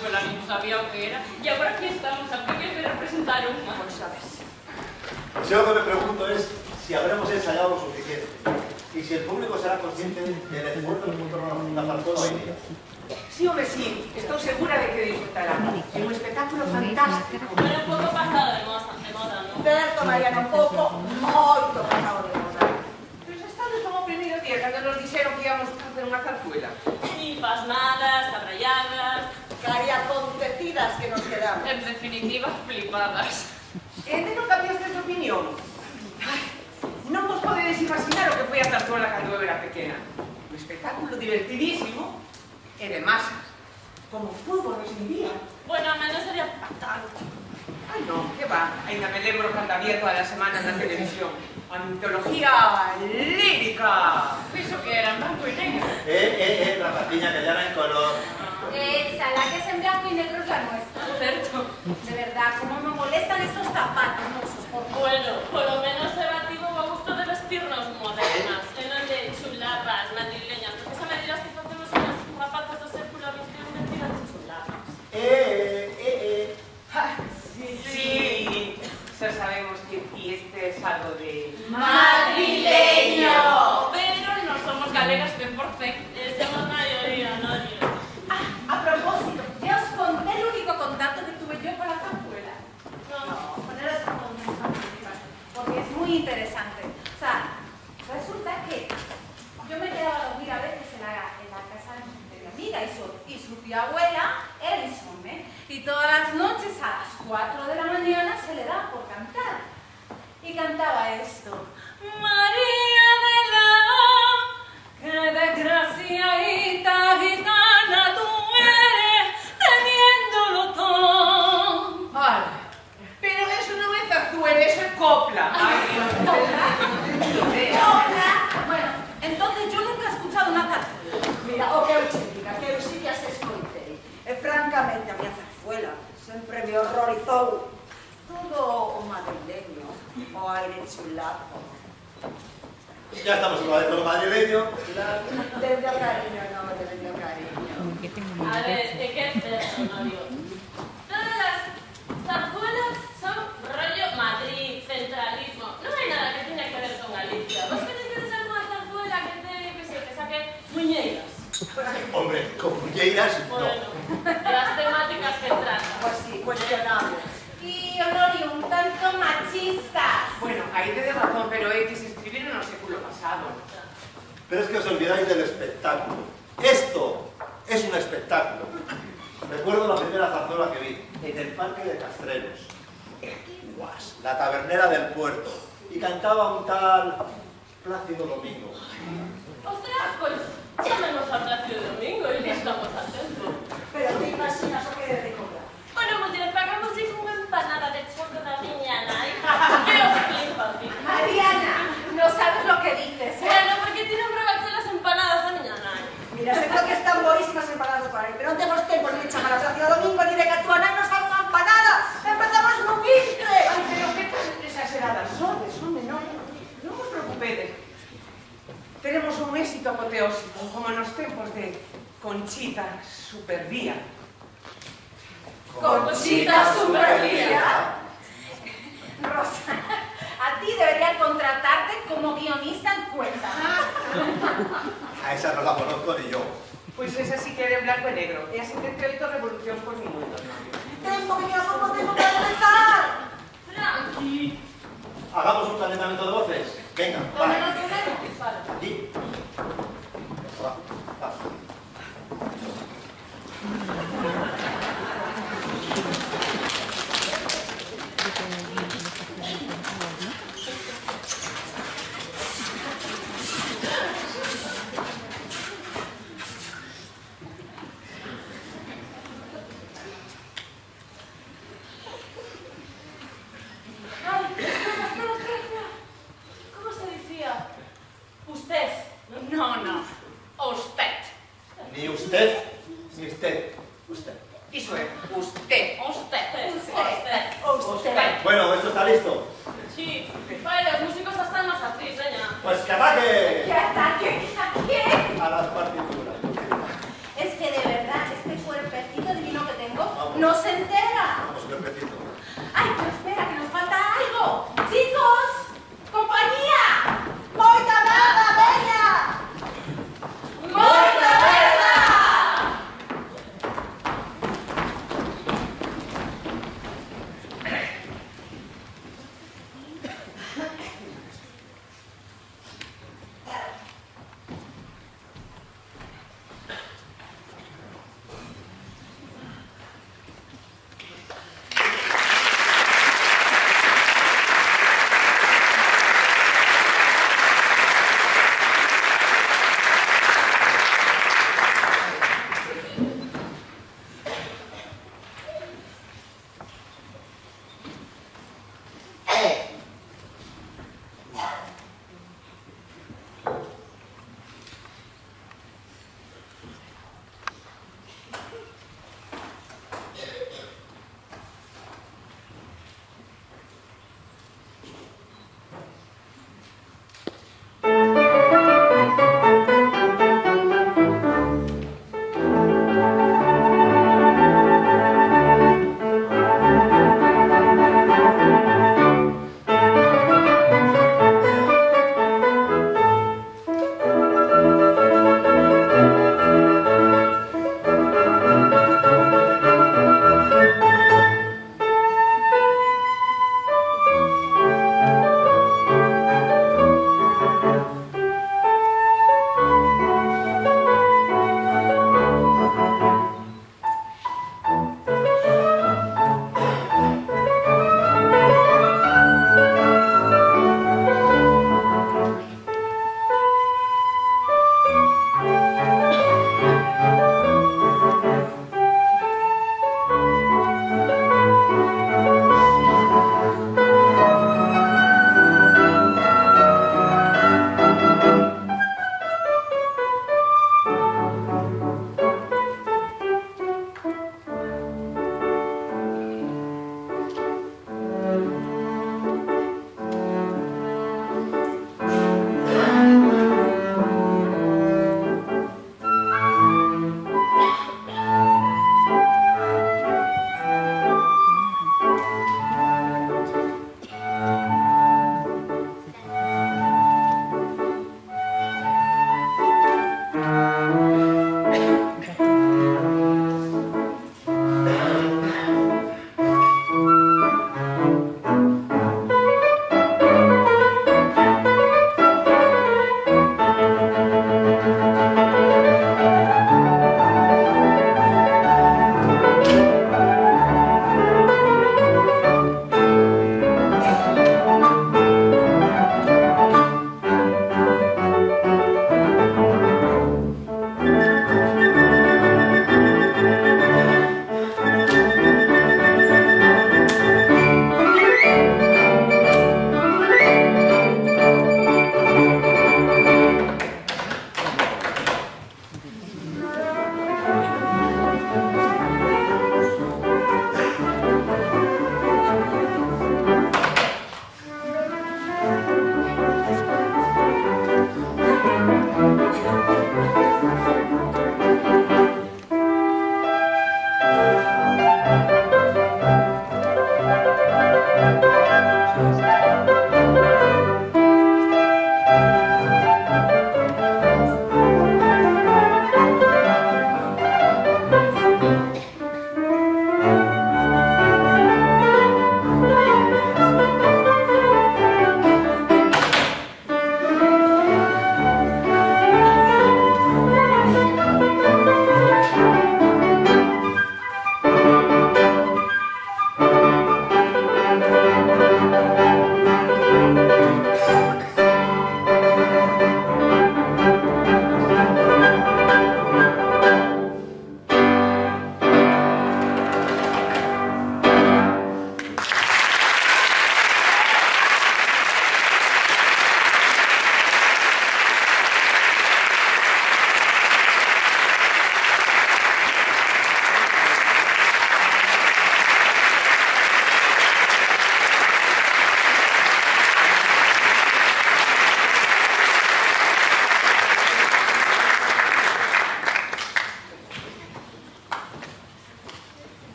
zarzuela, no sabía lo que era, y ahora aquí estamos, a punto de representar una. Pues sabes. Yo lo que me pregunto es si habremos ensayado lo suficiente, y si el público será consciente del esfuerzo que hemos trabajado hoy día. Sí, hombre, sí, estoy segura de que disfrutará. Es un espectáculo fantástico. Pero un poco pasado de moda, ¿no? Cierto, Mariana, un poco, muy pasado de moda. Pero esta vez como primer día, cuando nos dijeron que íbamos a hacer una zarzuela. Sí, pasmadas, abrayadas, cariacontecidas que nos quedamos. En definitiva, flipadas. ¿De no cambiaste tu opinión? Ay, no vos podéis imaginar lo que fue a zarzuela cuando yo era pequeña. Un espectáculo divertidísimo. Y de masas, como fútbol hoy en día. Bueno, a menos sería fatal. Ay, no, ¿qué va? Ainda me lembro cuando había toda la semana en la televisión. Antología lírica. Eso que era en blanco y negro. La patiña que ya era en color. Esa, la que es en blanco y negro es la nuestra. Cierto. De verdad, cómo me molestan estos zapatos. Bueno, por lo menos el batido me gusta de vestirnos modernas, llenos de chulapas, madrileñas. Esa medida es que hacemos unas zapatos de círculo, vestidos mentiras de chulapas. Sí, ya sabemos que aquí este es algo de... ¡madrileño! Pero no somos galegas de perfecto, somos mayoría, no digo. Ah, a propósito, ya os conté el único contacto que tuve yo con la zarzuela. No, poneros a contar, porque es muy interesante. O sea, resulta que yo me quedaba a dormir a veces en la casa de mi amiga y su tía abuela, Edison, ¿eh? Y todas las noches a las 4 de la mañana se le daba por cantar. Y cantaba esto. María de la, qué desgraciadita gitana tú eres, teniéndolo todo. Vale, pero eso no es zarzuela, eso es copla. Bueno, entonces yo nunca he escuchado una zarzuela. Mira, o que hoxe que as escoitei. E francamente a miña zarzuela sempre me horrorizou. Todo o madrileño, o aire chulapo. Ya estamos en el madrileño. Desde o cariño, no, desde o cariño. A ver, ¿de qué personario? Todas las zarzuelas son rollo Madrid, centralismo. No hay nada que tenga que ver con Galicia. ¿Vos qué decís alguna zarzuela que te, que saque muñeiras? Hombre, con muñeiras, no. Bueno, las temáticas que tratan. Pues sí, cuestionables. Y Honorio, un tanto machistas. Bueno, ahí te doy razón, pero hay que se escribieron en el século pasado. Pero es que os olvidáis del espectáculo. Esto es un espectáculo. Recuerdo la primera zarzuela que vi, en el Parque de Castrelos. Guas, la tabernera del puerto. Y cantaba un tal Plácido Domingo. Ostras, pues... llámenos a Plácido Domingo y le estamos atentos. Pero te imaginas lo que debes de comprar. Bueno, pues les pagamos una empanada de chorro de mañana. ¿Qué os flipa, tío? Mariana, no sabes lo que dices, ¿eh? Bueno, porque tienen rebajas las empanadas de mañana. Mira, yo creo que están buenísimas empanadas por ahí, pero no tenemos tiempo ni de llamar a Plácido Domingo ni de Catuana y nos hagan empanadas. ¡Empezamos con 15! Ay, pero qué tan exageradas son menores. No os preocupéis. Tenemos un éxito apoteósico, como en los tiempos de Conchita Supervía. ¡Conchita Supervía! Rosa, a ti deberían contratarte como guionista en cuenta. A esa no la conozco ni yo. Pues esa sí que era en blanco y negro. Y así te he oído revolución por minuto. ¡Tengo que ya no podemos empezar! ¡Tranqui! Hagamos un calentamiento de voces. Venga, vale. Aquí. Va. A las partituras. Es que de verdad, este cuerpecito divino que tengo ¡No se entera! Vamos, Pepecito. ¡Ay, pero espera, que nos falta algo! ¡Chicos! ¡Compañía! ¡Moita Verda, bella! ¡Moita Verda!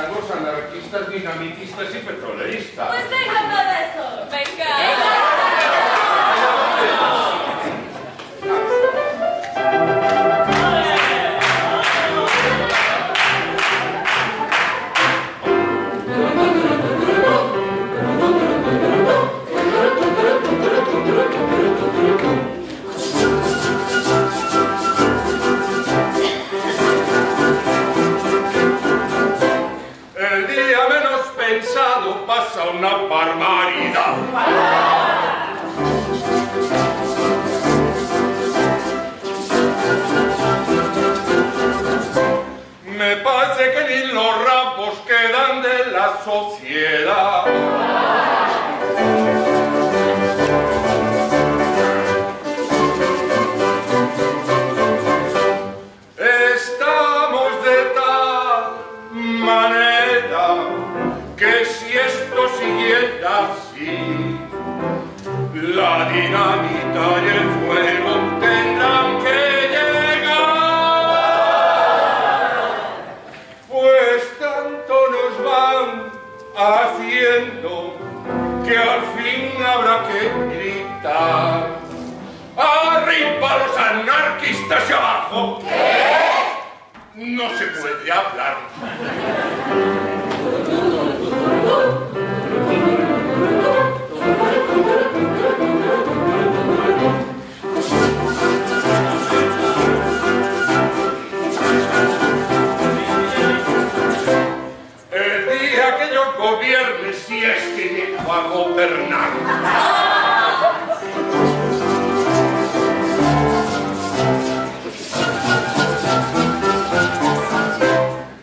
tangos anarquistas, dinamitistas y petroleristas. Pues venga todo eso. Venga. Pasa una barbaridad. Me parece que ni los rapos quedan de la sociedad. Estamos de tal manera que si esto siguiera así, la dinamita y el fuego tendrán que llegar. Pues tanto nos van haciendo que al fin habrá que gritar: ¡arriba los anarquistas y abajo! ¿Qué? No se puede hablar. El día que yo gobierne, si es que llego a gobernar,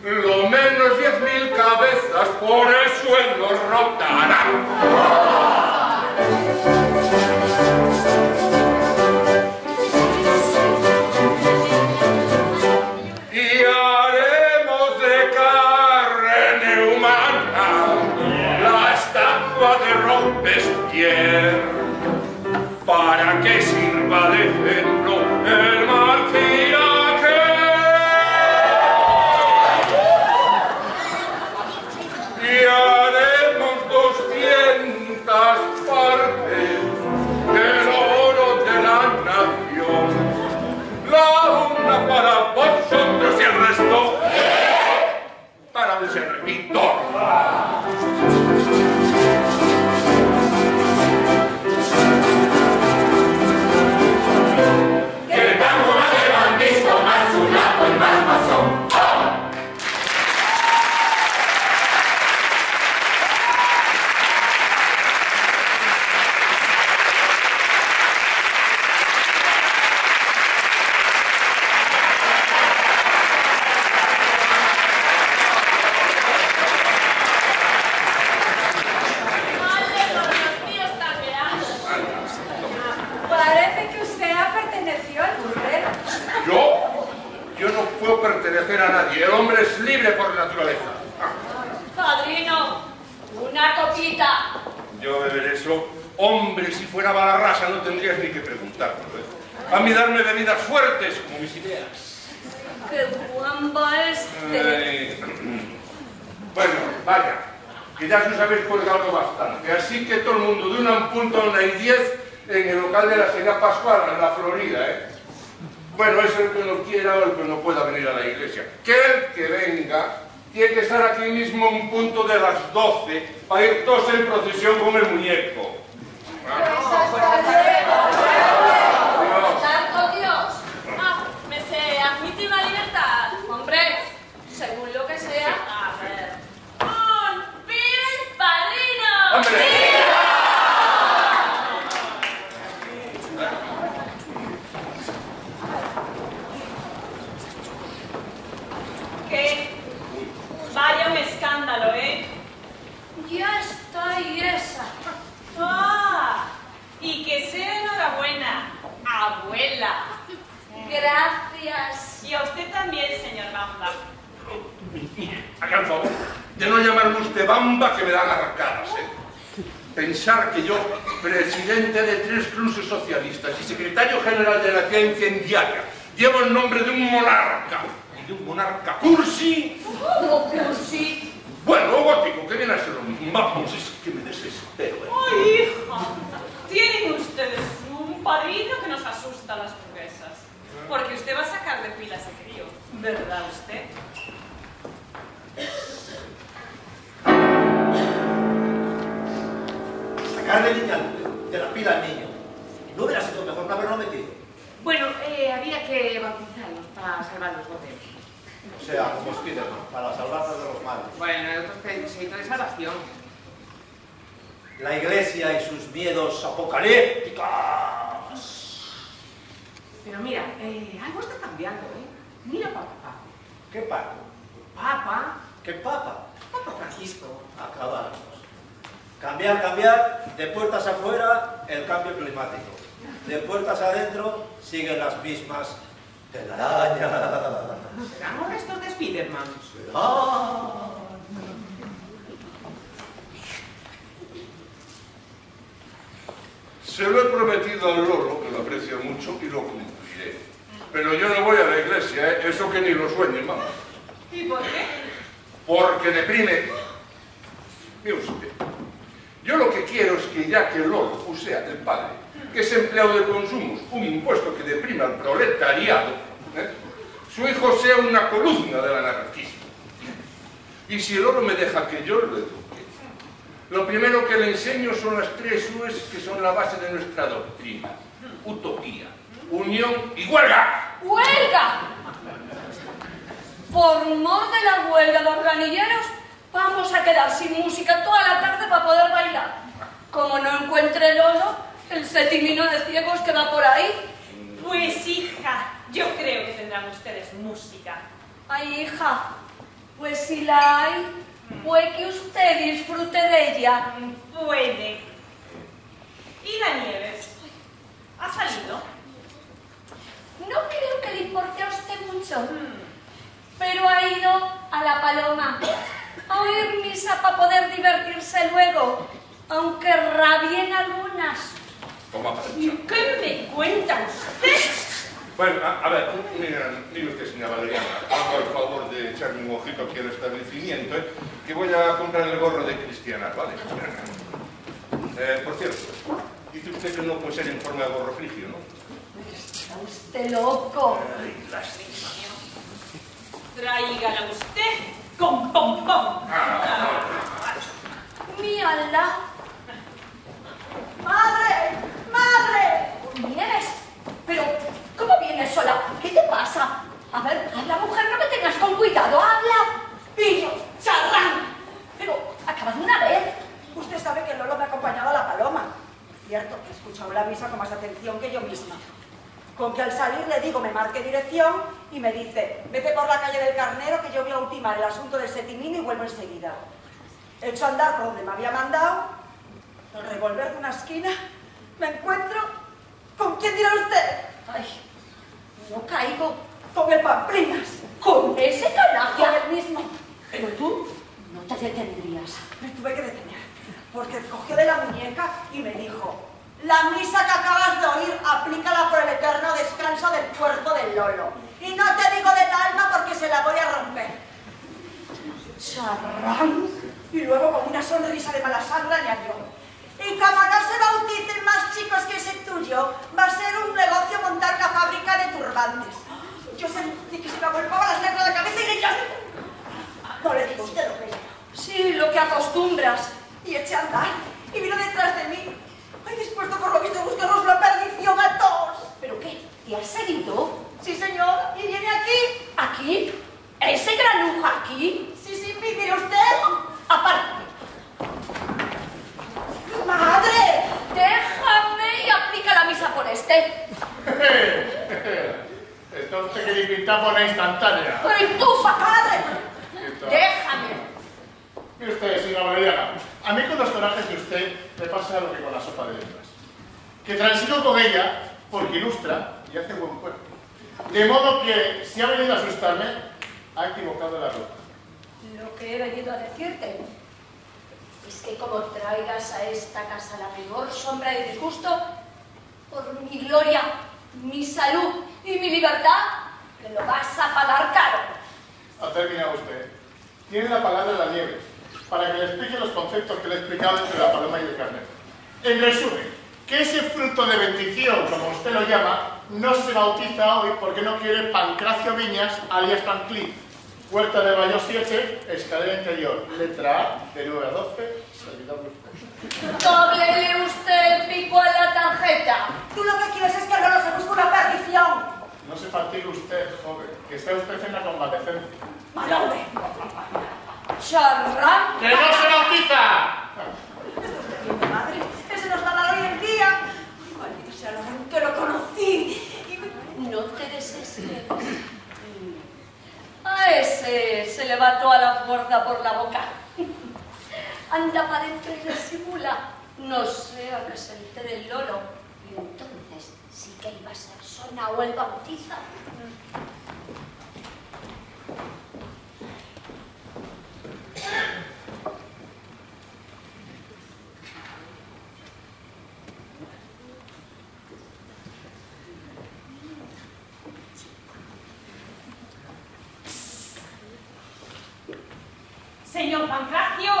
lo menos 10.000 cabezas por el suelo rotarán. Para que sirva de centro el martiraje, y haremos 200 partes del oro de la nación, la una para vosotros y el resto para el servidor. A nadie, el hombre es libre por naturaleza. Padrino, una copita. Yo beberé eso. Hombre, si fuera mala raza no tendrías ni que preguntármelo. A mí darme bebidas fuertes como mis ideas. ¡Qué guamba este! Bueno, vaya, que ya os habéis colgado bastante. Así que todo el mundo, de 1 en punto a 1:10, en el local de la señora Pascual, en la Florida, ¿eh? Bueno, es el que no quiera o el que no pueda venir a la iglesia. Que el que venga tiene que estar aquí mismo en punto de las 12 para ir todos en procesión con el muñeco. ¡Santo Dios! Ah, me se admite una libertad. Hombre, según lo que sea, a ver. ¡Un viva el padrino! ¡Sí! Vaya un escándalo, ¿eh? Ya estoy esa. ¡Ah! Y que sea enhorabuena, abuela. Gracias. Y a usted también, señor Bamba. Haga el favor de no llamarme usted Bamba, que me dan arrancadas, ¿eh? Pensar que yo, presidente de 3 clubes socialistas y secretario general de la Agencia Indiaria, llevo el nombre de un monarca. De un monarca cursi. ¿Cómo cursi? Vamos, es que me desespero. ¡Oh, hija! Tienen ustedes un padrino que nos asusta a las burguesas. Porque usted va a sacar de pilas a crío, ¿verdad usted? Sacarle niña de la pila al niño. No hubiera sido mejor no haberlo metido. Bueno, había que bautizarlos para salvar los botes. O sea, como Spiderman, para salvarnos de los males. Bueno, hay otros que se necesitan de salvación. La Iglesia y sus miedos apocalípticos. Pero mira, algo está cambiando, ¿eh? Mira para papá. ¿Qué papa? ¿Papa? ¿Qué papa? Papa Francisco. Acabamos. Cambiar, cambiar, de puertas afuera, el cambio climático. De puertas adentro, siguen las mismas telarañas. ¿Serán los restos de Spiderman? ¡Ah! Se lo he prometido al loro, que lo aprecio mucho, y lo cumpliré. Pero yo no voy a la iglesia, ¿eh? Eso que ni lo sueñe, mamá. ¿Y por qué? Porque deprime. Mire usted, yo lo que quiero es que ya que el loro, o sea, el padre, que es empleado de consumos, un impuesto que deprime al proletariado, ¿eh? Su hijo sea una columna del anarquismo. Y si el oro me deja que yo lo eduque, lo primero que le enseño son las tres U's que son la base de nuestra doctrina. Utopía, unión y huelga. ¡Huelga! Por mor de la huelga, los granilleros, vamos a quedar sin música toda la tarde para poder bailar. Como no encuentre el oro, el cetimino de ciegos que va por ahí. Pues hija, yo creo que tendrán ustedes música. Ay, hija, pues si la hay, puede que usted disfrute de ella. Puede. ¿Y la Nieves? ¿Ha salido? No creo que le importe a usted mucho, pero ha ido a la Paloma a oír misa para poder divertirse luego, aunque rabien algunas. Toma, ¿qué me cuenta usted? Bueno, a ver, mire usted, señora Valeriana, haga el favor de echarme un ojito aquí al establecimiento, ¿eh? Que voy a comprar el gorro de Cristiana, ¿vale? Por cierto, dice usted que no puede ser en forma de gorro frigio, ¿no? Está usted loco. Ay, lástima. Tráigala usted con pompón. Mírala. ¡Madre! ¡Madre! ¿Nieves? Pero, ¿cómo vienes sola? ¿Qué te pasa? A ver, habla, mujer, no me tengas con cuidado, habla. Pillo, charrán. Pero, acabas de una vez. Usted sabe que Lolo me ha acompañado a la Paloma. Es cierto, he escuchado la misa con más atención que yo misma. Con que al salir le digo, me marque dirección y me dice, vete por la calle del Carnero que yo voy a ultimar el asunto del cetimino y vuelvo enseguida. He hecho andar por donde me había mandado, al revolver de una esquina, me encuentro... ¿Con quién dirá usted? Ay, no caigo. Con el Pamplinas. ¿Con ese carajo? Con el mismo. Pero tú no te detendrías. Me tuve que detener, porque cogió de la muñeca y me dijo, la misa que acabas de oír, aplícala por el eterno descanso del cuerpo del Lolo. Y no te digo del alma porque se la voy a romper. Charrán. Y luego con una sonrisa de mala sangre añadió, y como no se bauticen más chicos que ese tuyo, va a ser un negocio montar la fábrica de turbantes. Yo sentí que se me agolpaba la sangre de la cabeza y grillaba. No le digo usted lo que es. Sí, lo que acostumbras. Y eché a andar y vino detrás de mí. Ay, dispuesto por lo visto a buscaros la perdición a todos. ¿Pero qué? ¿Te has seguido? Sí, señor. Y viene aquí. ¿Aquí? ¿Ese granuja aquí? Sí, sí, mire usted. Aparte. ¡Madre! ¡Déjame y aplica la misa por este! Entonces que limitar por la instantánea. ¡Pero entufa, padre! ¡Déjame! Mire usted, señora Valeriana, a mí con los corajes de usted me pasa lo que con la sopa de letras. Que transigo con ella porque ilustra y hace buen cuerpo. De modo que, si ha venido a asustarme, ha equivocado la ruta. Lo que he venido a decirte... es que como traigas a esta casa la peor sombra de disgusto, por mi gloria, mi salud y mi libertad, me lo vas a pagar caro. Ha terminado usted. Tiene la palabra la Nieves. para que le explique los conceptos que le he explicado entre la paloma y el carnero. En resumen, que ese fruto de bendición, como usted lo llama, no se bautiza hoy porque no quiere Pancracio Viñas, alias Panclí, Huerta de Bayo 7, escalera interior, letra A, de 9 a 12, servidor. ¡Dóblele usted el pico a la tarjeta! Tú lo que quieres es que no nos busque una perdición. No se fatigue usted, joven, que está usted en la convalecencia. ¡Mal hombre! ¡Charrán! ¡Que no se bautiza! ¡Mi madre! ¡Ese nos va a dar hoy en día! ¡Maldito sea lo bien que lo conocí! No te desesperes. A ese se le va toda la fuerza por la boca. Anda, parezca y disimula. No sea que se entere el loro. Y entonces sí que iba a ser sona o el bautiza. Señor Pancracio.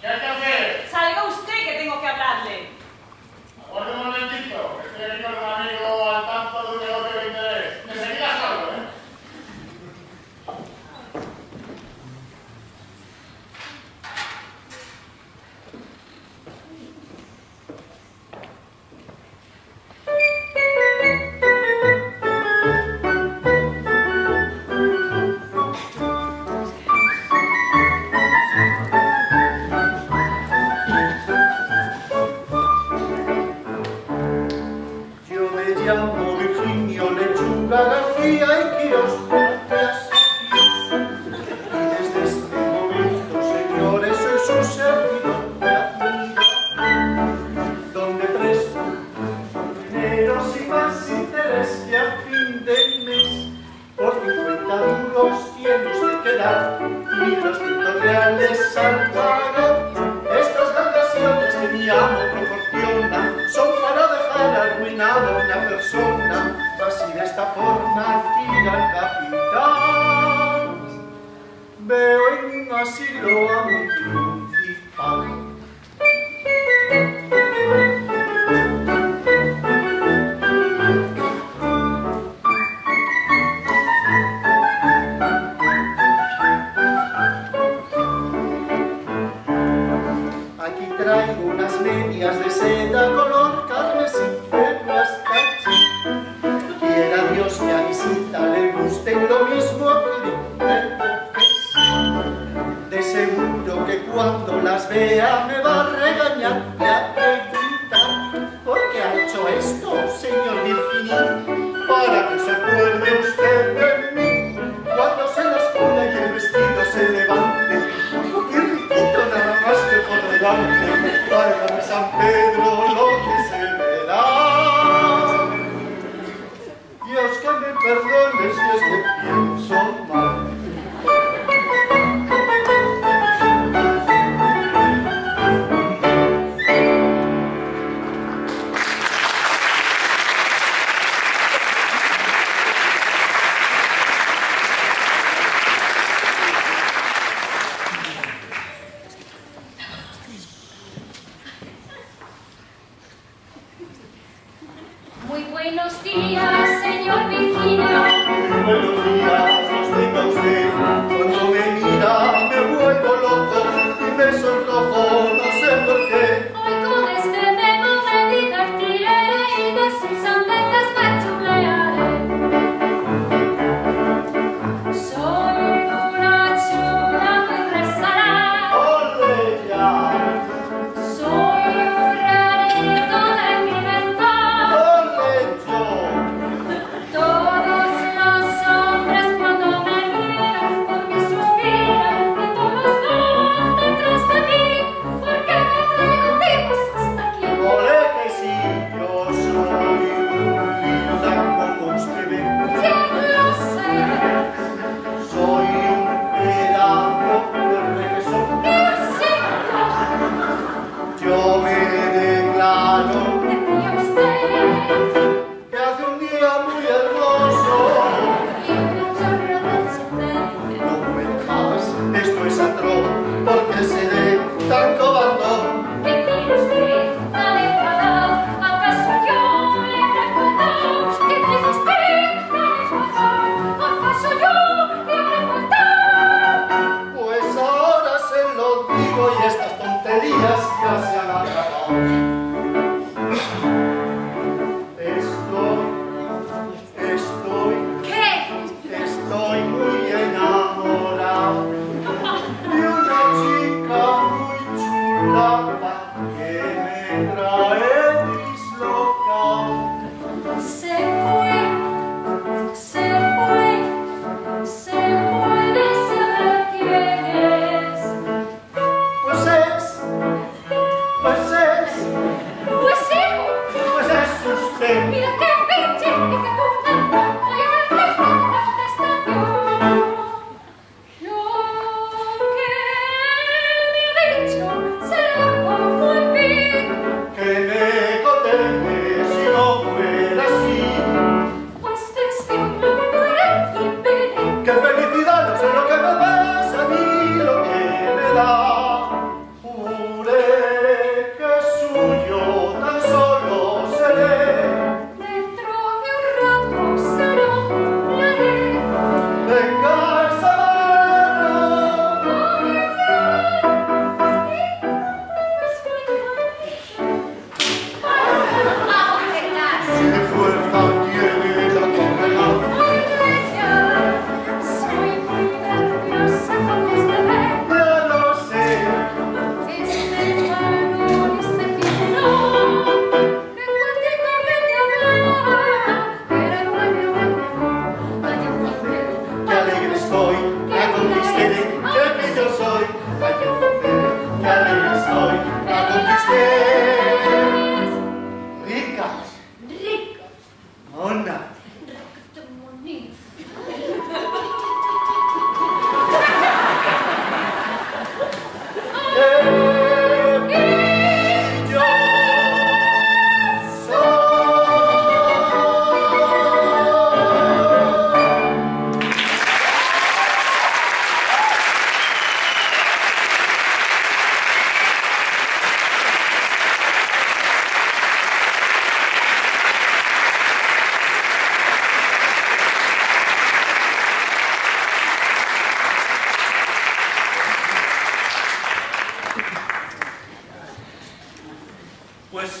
¿Qué hay que hacer? Salga usted, que tengo que hablarle. Aguarde un momentito, que estoy aquí con un amigo al tanto de un negocio de interés. Enseguida salgo, ¿eh?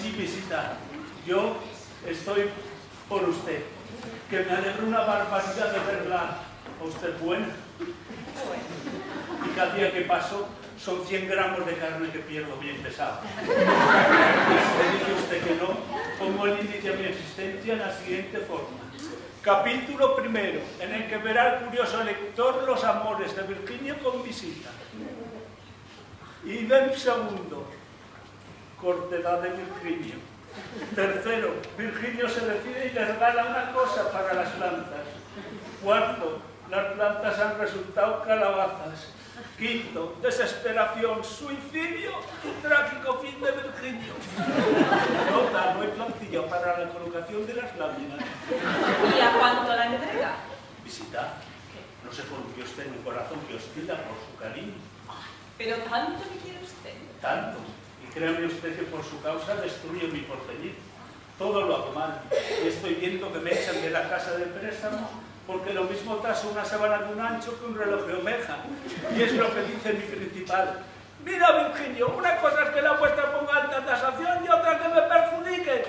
sí visita. Yo estoy por usted, que me alegro una barbaridad de verla a usted buena. Y cada día que paso son 100 gramos de carne que pierdo bien pesado. Y si le dice usted que no, pongo el índice a mi existencia en la siguiente forma. Capítulo primero, en el que verá el curioso lector los amores de Virginia con visita. Y del segundo, cortedad de Virginio. Tercero, Virginio se decide y le regala una cosa para las plantas. Cuarto, las plantas han resultado calabazas. Quinto, desesperación, suicidio y trágico fin de Virginio. Nota, no hay plantilla para la colocación de las láminas. ¿Y a cuánto la entrega? Visita. No se confió usted en un corazón que oscila por su cariño. Pero tanto me quiere usted. Tanto. Y créame usted que por su causa destruyo mi porvenir. Todo lo hago mal. Y estoy viendo que me echan de la casa de préstamo porque lo mismo tasa una sábana de un ancho que un reloj de oveja. Y es lo que dice mi principal. Mira, Virginio, una cosa es que la vuestra ponga alta tasación y otra que me perjudique.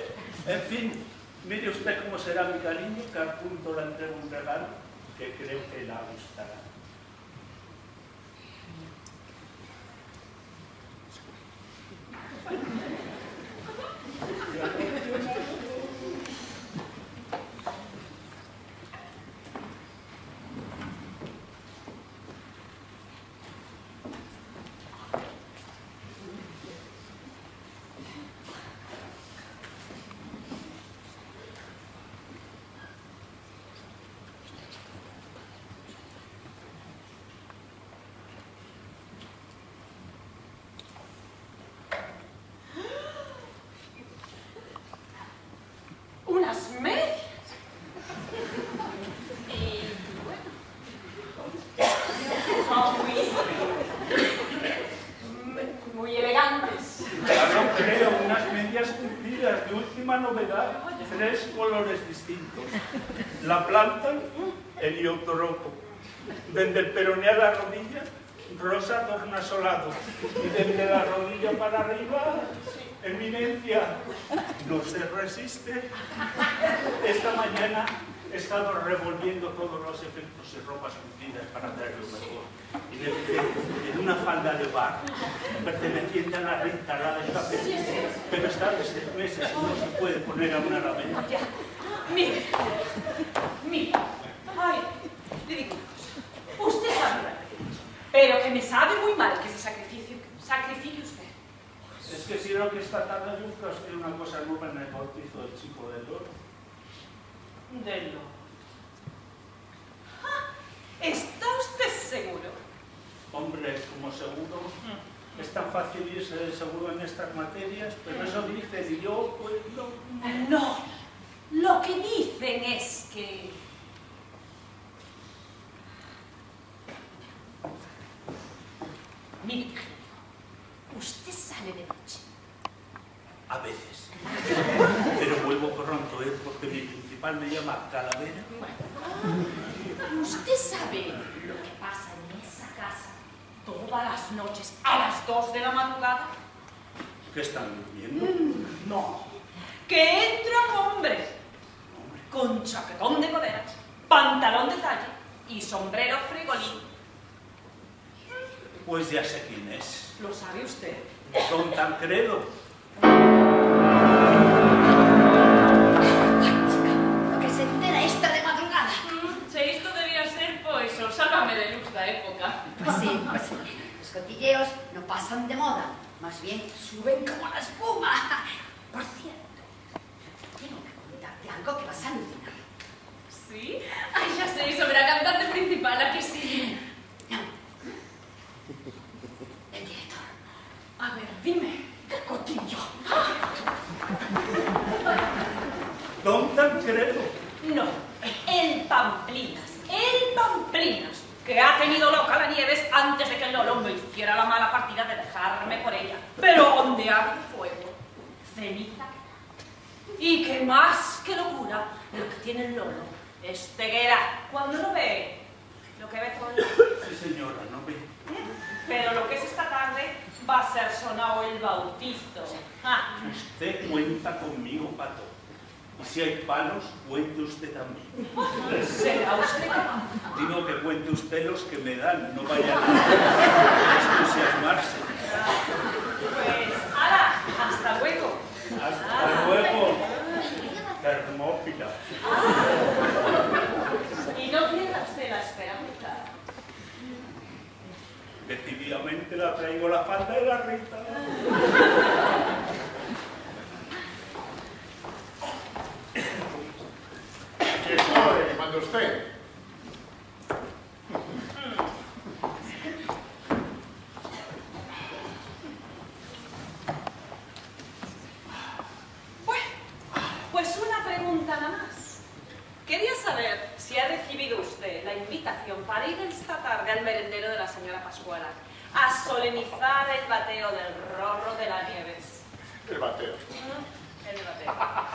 En fin, mire usted cómo será mi cariño, que al punto la entrego un regalo que creo que la gustará. Desde el peroné a la rodilla, rosa tornasolado. Y desde la rodilla para arriba, eminencia, no se resiste. Esta mañana he estado revolviendo todos los efectos y ropas fundidas para traerlo mejor. Y en una falda de bar, perteneciente a la reintalada del papel. Pero está desde meses y no se puede poner aún a la venta. Mire, mire, ay, le digo. Usted sabe lo que he dicho, pero que me sabe muy mal que se sacrifique usted. Es que si no, que esta tarde hay una cosa nueva en el bautizo del chico del oro. Del oro. ¿Está usted seguro? Hombre, como seguro. Es tan fácil irse de seguro en estas materias, pero eso dicen y yo, pues no. No, lo que dicen es que... Mire, usted sale de noche. A veces. Pero vuelvo pronto, ¿eh? Porque mi principal me llama Calavera. Bueno. Usted sabe lo que pasa en esa casa todas las noches a las 2 de la madrugada. ¿Qué están durmiendo? No. Que entra un hombre con chaquetón de madera, pantalón de talle y sombrero frigolín. Pues ya sé quién es. ¿Lo sabe usted? Don Tancredo. Lo que se entera esta de madrugada. Si esto debía ser, pues, sálvame de luz la época. Pues sí, pues sí. Los cotilleos no pasan de moda. Más bien, suben como la espuma. Por cierto, tengo que contarte algo que vas a alucinar. ¿Sí? Ay, ya sé, sobre la cantante principal, ¿a que sí? El director. A ver, dime, ¿qué cotillo? Don Tancredo. No, el Pamplinas, que ha tenido loca la Nieves antes de que el Lolo me hiciera la mala partida de dejarme por ella. Pero donde abre fuego, ceniza queda. Y que más que locura, lo que tiene el Lolo es ceguera. Cuando lo ve, lo que ve todo el mundo. Sí, señora, no ve. Pero lo que es esta tarde, va a ser sonado el bautizo. ¡Ja! Usted cuenta conmigo, Pato. Y si hay palos, cuente usted también. ¿Será usted? Digo que cuente usted los que me dan, no vayan a entusiasmarse. Pues, ¡hala! ¡Hasta luego! ¡Hasta luego! Termófila. Y no pierda usted la esperanza. Decididamente la traigo la falda de la Rita. ¿Qué es que manda usted? Bueno, pues una pregunta nada más. Quería saber si ha recibido usted la invitación para ir esta tarde al merendero de la señora Pascuala a solemnizar el bateo del Rorro de la Nieves. El bateo. El bateo.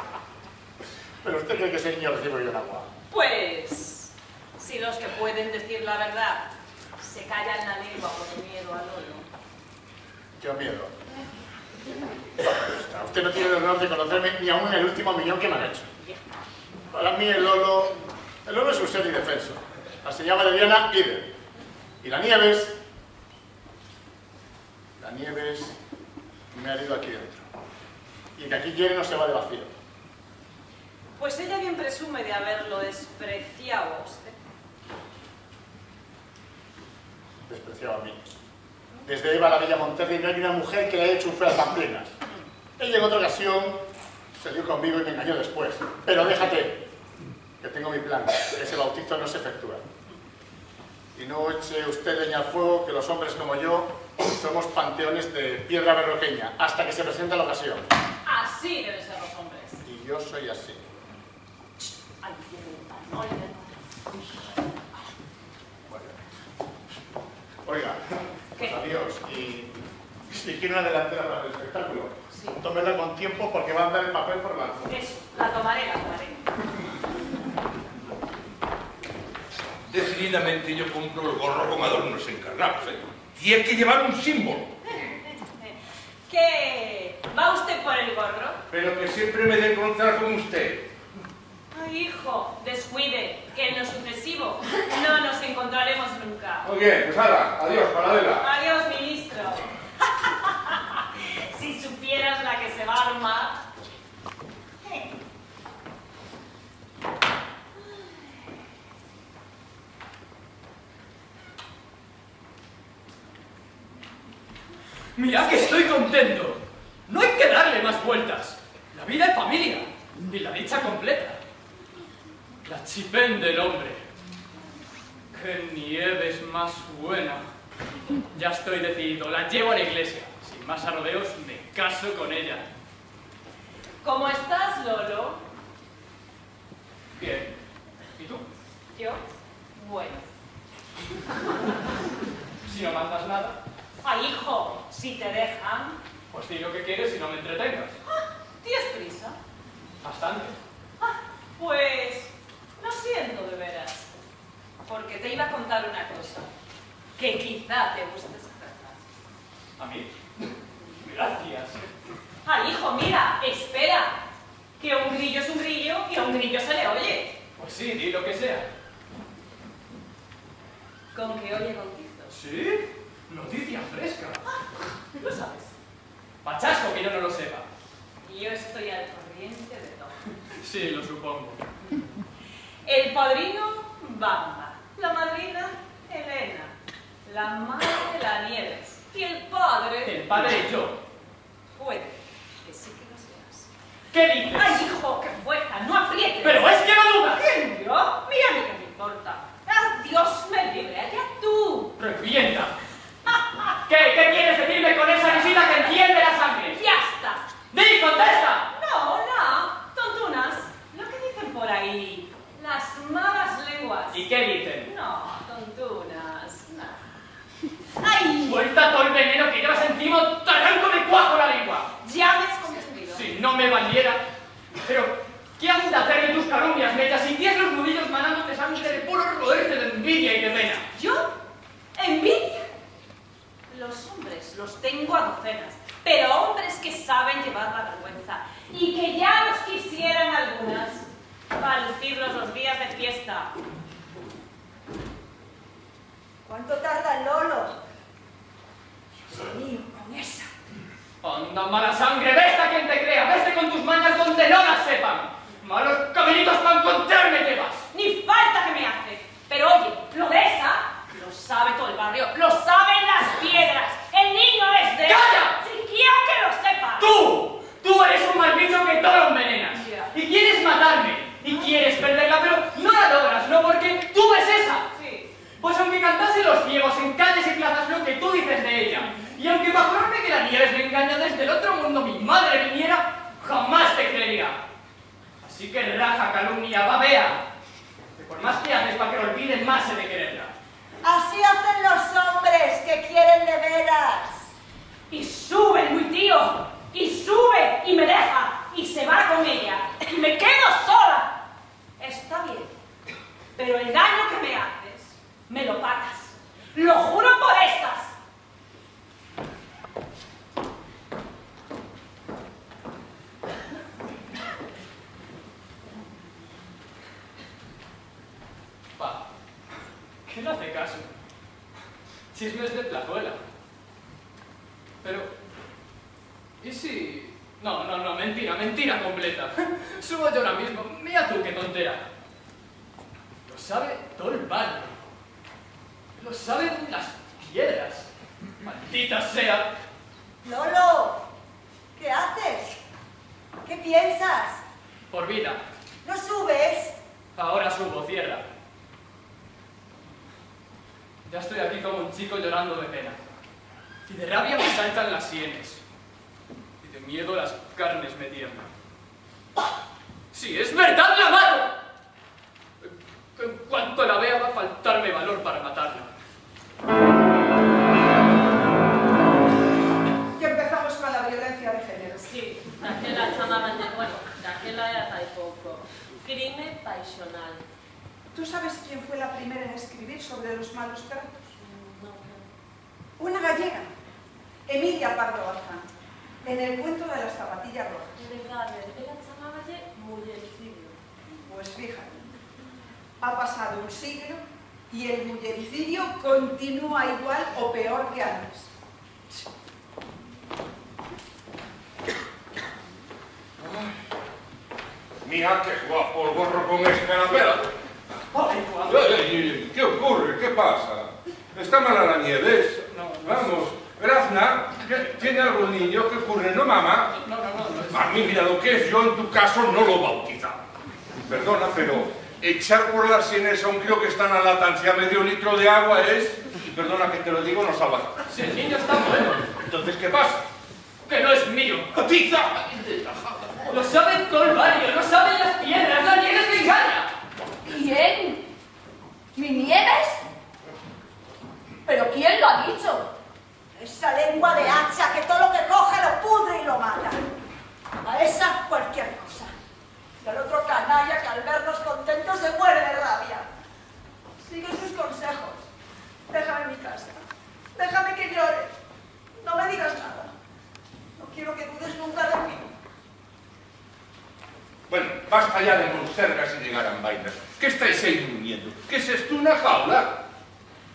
¿Pero usted cree que ese niño recibo yo el agua? Pues, si los que pueden decir la verdad se callan la lengua por miedo al oro. ¿Qué miedo? Usted no tiene el honor de conocerme ni aún el último millón que me han hecho. Para mí el oro es un ser indefenso. Así llama de Diana Iden. Y la Nieves me ha herido aquí dentro. Y que aquí quiere no se va de vacío. Pues ella bien presume de haberlo despreciado a usted. Despreciado a mí. Desde Eva la Bella Monterrey no hay una mujer que le haya hecho un feo a Pamplinas. Ella en otra ocasión se dio conmigo y me engañó después. Pero déjate, que tengo mi plan. Ese bautizo no se efectúa. Y no eche usted leña al fuego, que los hombres como yo somos panteones de piedra berroqueña, hasta que se presenta la ocasión. Así deben ser los hombres. Y yo soy así. Oiga, ¿qué? Adiós. Y si quiere una delantera para el espectáculo, sí, tómela con tiempo porque va a andar el papel por la... Eso, la tomaré, la tomaré. Decididamente yo compro el gorro con adornos encarnados, ¿eh? Tiene que llevar un símbolo. ¿Qué? ¿Va usted por el gorro? Pero que siempre me dé encontrar con usted. Ay, hijo, descuide, que en lo sucesivo no nos encontraremos nunca. Muy bien, pues nada, adiós, Paradela. Adiós, ministro. Si supieras la que se va a armar. Mirad que estoy contento. No hay que darle más vueltas. La vida es familia, ni la dicha completa. La chipén del hombre. ¡Qué nieves más buena! Ya estoy decidido, la llevo a la iglesia. Sin más rodeos, me caso con ella. ¿Cómo estás, Lolo? Bien. ¿Y tú? Yo, bueno. Si no mandas nada. ¡Ay, hijo! Si te dejan. Pues di lo que quieres y no me entretengas. Ah, ¿tienes prisa? Bastante. Ah, pues... Lo siento de veras, porque te iba a contar una cosa, que quizá te guste saberla. ¿A mí? Gracias. Ah, hijo, mira, espera, que un grillo es un grillo y a un grillo se le oye. Pues sí, di lo que sea. ¿Con qué oye bautizo? ¿Sí? Noticia fresca. Ah, lo sabes. Pachasco que yo no lo sepa. Yo estoy al corriente de todo. Sí, lo supongo. El padrino, Bamba. La madrina, Elena. La madre, la Nieves. Y el padre... El padre y yo. Puede que sí que lo seas. ¿Qué dices? ¡Ay, hijo, qué fuerza! ¡No aprietes! ¡Pero es que no dudas! ¿Quién, yo? Mira, a mí que me importa. ¡Ah, Dios me libre! ¡Allá tú! ¡Revienta! ¿Qué quieres decirme con esa visita que enciende la sangre? ¡Ya está! ¡Di, contesta! No, no. Tontunas. Lo que dicen por ahí... Las malas lenguas. ¿Y qué dicen? No, tontunas. No. ¡Ay! Suelta todo el veneno que llevas encima, te arranco de cuajo la lengua. Ya me has confundido. Si no me valiera. Pero, ¿qué has de hacer de tus calumnias, Mella, si tienes los nudillos manándote sangre de puro roderte de envidia y de pena? ¿Yo? ¿Envidia? Los hombres los tengo a docenas, pero hombres que saben llevar la vergüenza y que ya los quisieran algunas para lucirlos los días de fiesta. ¿Cuánto tarda el Lolo? Dios mío, con esa. ¡Anda, mala sangre! ¡Veste a quien te crea! ¡Veste con tus mañas donde no las sepan! ¡Malos caminitos para encontrarme llevas! ¡Ni falta que me hace! Pero oye, lo de esa... Lo sabe todo el barrio, lo saben las piedras. El niño es de... ¡Calla! Si quiero que lo sepas. ¡Tú! Tú eres un mal bicho que todo lo envenenas. Yeah. Y quieres matarme. Y quieres perderla, pero no la logras, ¿no? Porque tú ves esa. Sí. Pues aunque cantase los ciegos en calles y plazas lo que tú dices de ella, y aunque bajo el orbe de la nieve le engaña desde el otro mundo mi madre viniera, jamás te creería. Así que raja, calumnia, babea. Que por más que haces para que lo olvides, más se te quererá. Así hacen los hombres que quieren de veras. Y sube, muy tío, y sube, y me deja, y se va con ella, y me quedo sola. Está bien, pero el daño que me haces, me lo pagas. Lo juro por estas. ¿Quién hace caso? Chismes de Plazuela. Pero... ¿y si...? No, mentira, mentira completa. Subo yo ahora mismo. Mira tú qué tontera. Lo sabe todo el barrio. Lo saben las piedras. Maldita sea. Lolo, ¿qué haces? ¿Qué piensas? Por vida. ¿No subes? Ahora subo, cierra. Ya estoy aquí como un chico llorando de pena. Y de rabia me saltan las sienes. Y de miedo las carnes me tiemblan. ¡Sí, es verdad, la mato! En cuanto la vea va a faltarme valor para matarla. Y empezamos con la violencia de género. Sí, daquela chamaban de... bueno, daquela era taipouco. Crime pasional. ¿Tú sabes quién fue la primera en escribir sobre los malos tratos? No. Una gallega, Emilia Pardo Bazán, en el cuento de las zapatillas rojas. Pues fíjate, ha pasado un siglo y el mullericidio continúa igual o peor que antes. Mira que guapo el gorro con escarapela. ¿Qué ocurre? ¿Qué pasa? ¿Está mala la nieve? No. Vamos, Grazna, ¿tiene algo el niño? ¿Qué ocurre? ¿No, mamá? No. A mí, mira, lo que es yo en tu caso no lo bautizaba. Perdona, pero echar por las sienes a un crío que está en la latancia medio litro de agua es... Perdona que te lo digo, no salva. Si el niño está bueno. Entonces, ¿qué pasa? Que no es mío. ¡Bautiza! Lo saben todo el barrio, lo saben las piedras, la nieve es que engaña. ¿Quién? ¿Mi Nieves? ¿Pero quién lo ha dicho? Esa lengua de hacha que todo lo que coge lo pudre y lo mata. A esa cualquier cosa. Y al otro canalla que al vernos contentos se muere de rabia. Sigue sus consejos. Déjame en mi casa. Déjame que llore. No me digas nada. No quiero que dudes nunca de mí. Bueno, basta ya de monsergas y de garambainas. ¿Qué estáis ahí durmiendo? ¿Qué es esto, una jaula?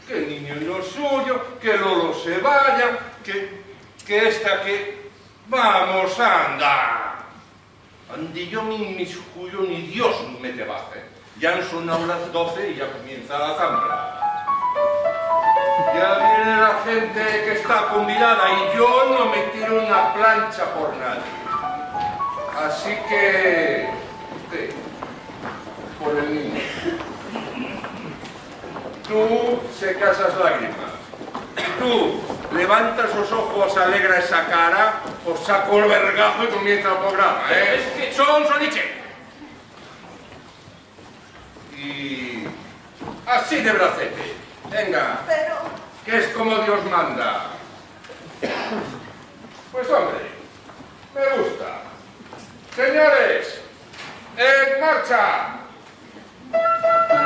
Que el niño y lo suyo, que Lolo se vaya, que esta que... ¡Vamos, anda! Ande yo me inmiscuyo, ni Dios me te baje. Ya no son las 12 y ya comienza la zambra. Ya viene la gente que está convidada y yo no me tiro una plancha por nadie. Así que... ¿qué? Por el niño. Tú secas las lágrimas. Y tú levantas los ojos, alegra esa cara, os saco el vergajo y comienza el programa, ¿eh? Es que son soniche. Y... así de bracete. Venga. Pero... que es como Dios manda. Pues hombre, me gusta. Señores, en marcha. Espera, espera.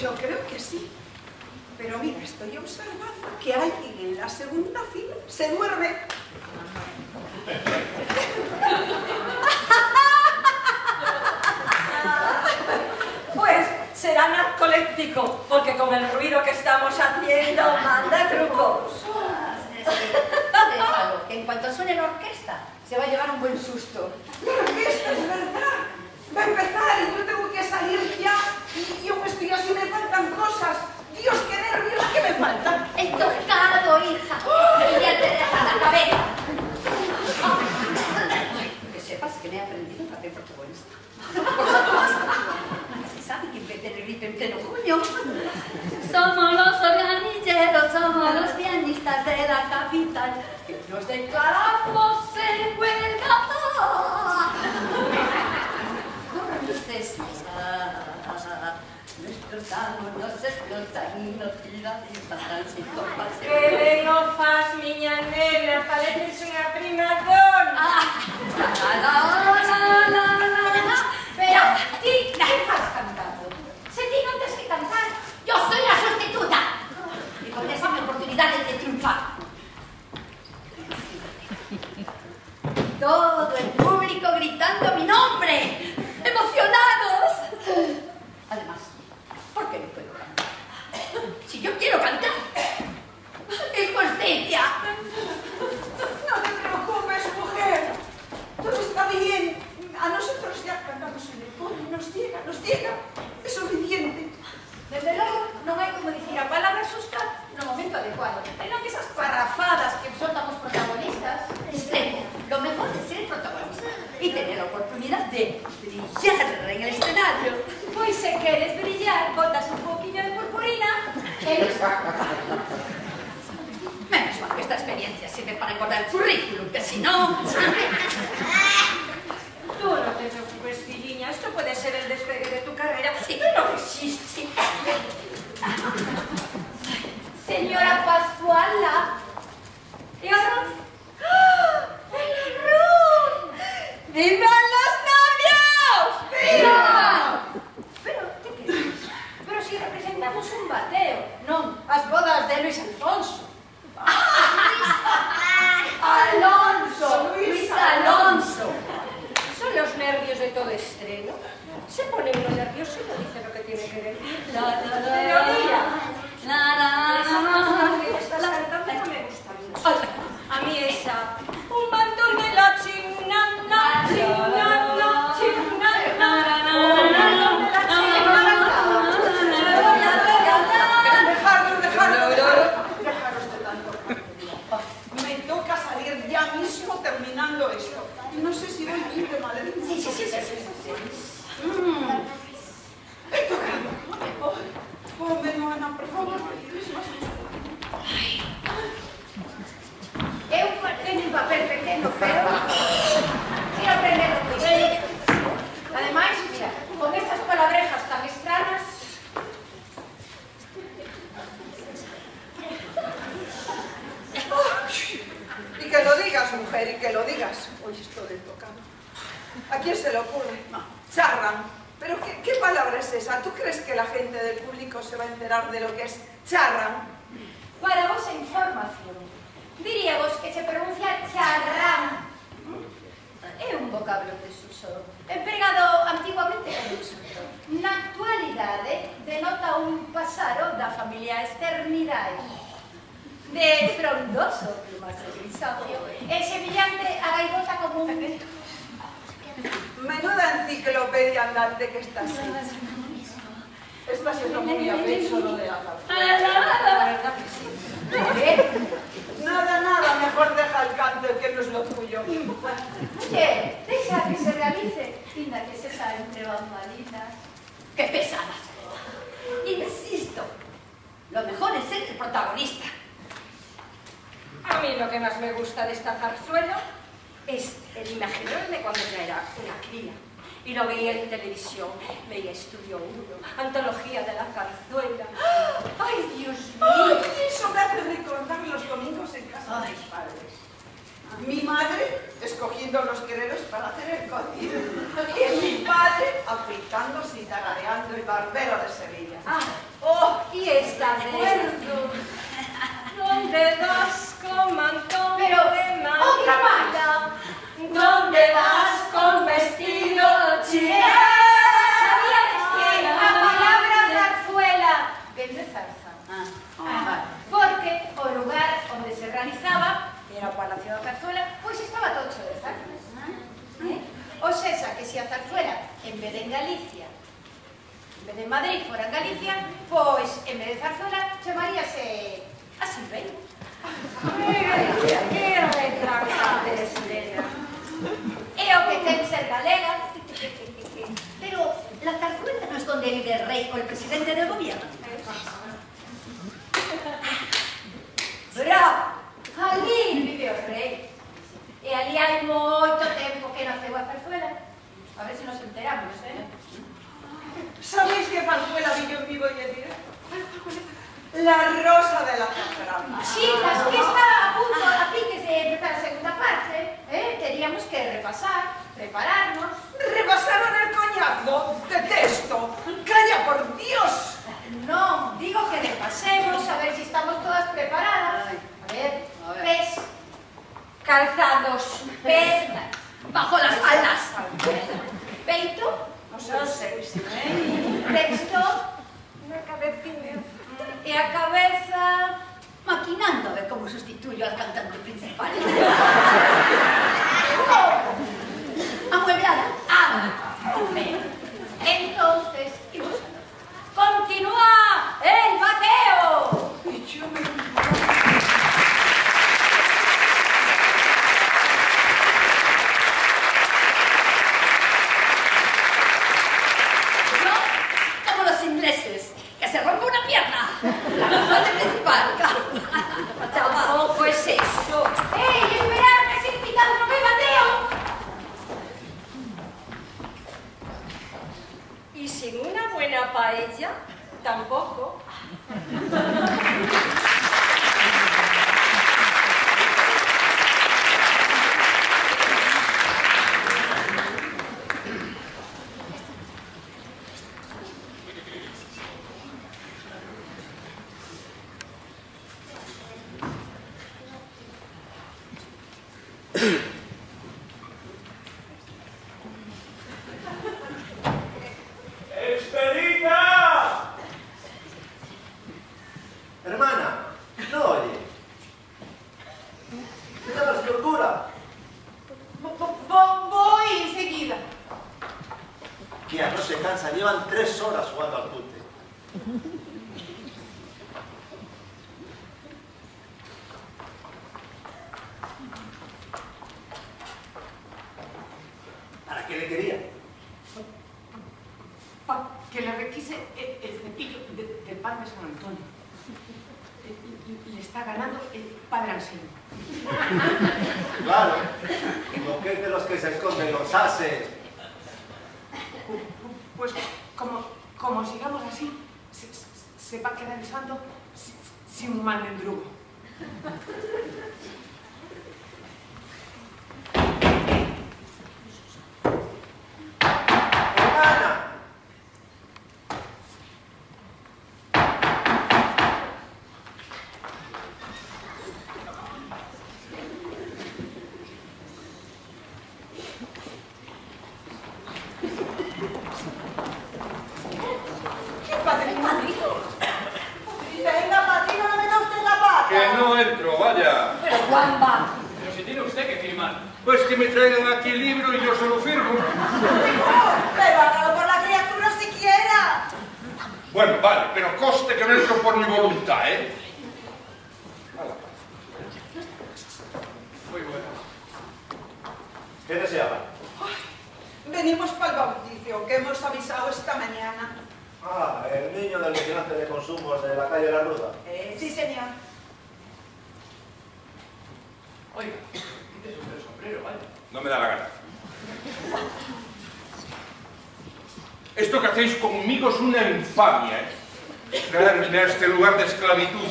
Yo creo que sí. Pero mira, estoy observando que alguien en la segunda fila se duerme. Pues será narcoléctico, porque con el ruido que estamos haciendo manda truco. Déjalo, que en cuanto suene la orquesta se va a llevar un buen susto. La orquesta, es verdad. Va a empezar y yo tengo que salir ya. Y yo pues ya si me faltan cosas. Dios, qué nervios que me faltan. Estocado, hija. Ya te deja la cabeza. Que sepas que me he aprendido el papel protagonista. Por supuesto. Se sabe que vete en el grito en pleno junio. Somos los organilleros, somos los pianistas de la capital. Que nos declaramos en huelga. No dices nada. Nuestros amos nos explotan y nos tiran y pasan sin compasión. ¡Que me ofas, miña nena! ¡Pareces una primadona! Pero, ¿qué estás cantando? Se tiene antes que cantar. ¡Yo soy la sustituta! Y con esa mi oportunidad de triunfar. Todo el público gritando mi nombre. ¡Emocionados! Además, ¿por qué no puedo cantar? Si yo quiero cantar, ¡qué justicia! No te preocupes, mujer. Todo está bien. A nosotros ya cantamos en el fondo. Nos llega. Es suficiente. Desde luego, no hay como decir a palabras justas en el momento adecuado. Eran esas parrafadas que soltamos protagonistas. Extremo. Lo mejor es ser protagonista y tener la oportunidad de brillar en el escenario. Pues si quieres brillar, botas un poquillo de purpurina. Menos mal que esta experiencia sirve para engordar el currículum, que si no... Tú no te preocupes, filiña. Esto puede ser el despegue de tu carrera. Sí, pero no existe. Señora Pascuala. ¿Y arroz? ¡Oh, el arroz! ¡Vivan los novios! ¡Viva! Pero, ¿qué queréis? Pero si representamos un bateo, no, las bodas de Luis Alfonso. ¡Alonso! ¡Luis Alonso! Son los nervios de todo estreno. Se pone uno nervioso y no dice lo que tiene que decir. Pero mira, no me gusta mucho. A mí esa. Un bandón de la chinana, chinana, chinana. Un bandón de la chinana. Me toca salir ya mismo terminando esto. No sé si voy bien de Madrid. Sí. Me toca. Pónmelo, Ana, por favor. Ay. Eu guardei un papel pequeno, pero quiero aprender un poquito. Ademais, mira, con estas palabrejas tan extrañas... Y que lo digas, mujer, y que lo digas. Oye, esto del tocado. ¿A quién se le ocurre? No. Charran. ¿Pero qué palabra es esa? ¿Tú crees que la gente del público se va a enterar de lo que es charran? Para vos, información. Diríamos que se pronuncia charrán. É un vocablo de uso empregado antiguamente como insulto. Na actualidade denota un pasaro da familia Esternidade, de frondoso plumaxe grisáceo e semellante a gaivota común. Menuda enciclopedia andante que está así. Esta se tomou mi apenso no de la verdad que sí. Nada, mejor deja el canto que no es lo tuyo. Oye, deja que se realice. Linda que se sabe entre bambalinas. ¡Qué pesadas! Insisto, lo mejor es ser el protagonista. A mí lo que más me gusta de esta zarzuela es el imaginarme cuando yo era una cría. Y lo veía en televisión, veía Estudio 1, Antología de la Zarzuela. ¡Ay, Dios mío! ¡Ay, eso me hace recordar los domingos en casa de mis padres! Mi madre escogiendo los quereros para hacer el cocido. Y mi padre afeitándose y tarareando el barbero de Sevilla. y está de acuerdo. Donde vas con mantón de manta, donde vas con vestido chileno. Porque o lugar onde se realizaba, que era o Palacio da Zarzuela, pois estaba tocho de zarzas. Ou seja, que se a zarzuela, en vez de en Galicia, en vez de Madrid, fora en Galicia, pois, en vez de zarzuela, chamaríase a Silveira. Que retracades, nena. É o que ten ser galega. Pero, la zarzuela non é onde vive o rei ou o presidente do gobierno. Bravo! Alí vive o rei. E alí hai moito tempo que naceu a zarzuela. A ver se nos enteramos, eh? Sabéis que zarzuela vi yo en vivo e en directo? La rosa de la zarzuela. Chicas, que está a punto a piques de empezar a segunda parte, ¿eh? Teníamos que repasar, prepararnos. Repasaron el coñazo de texto. ¡Calla, por Dios! No, digo que repasemos, a ver si estamos todas preparadas. A ver. Pez, calzados, pez, bajo las alas, peito, no sé. Texto, una cabecilla, y a cabeza, maquinando a ver cómo sustituyo al cantante principal. Amueblada, entonces, y vosotros. ¡Continúa el bateo! Yo, como los ingleses, que se rompe una pierna. La mejor de principal. Tampoco es eso. ¡Ey, esperad, que se invita otro que bateo! Y sin una buena paella, tampoco.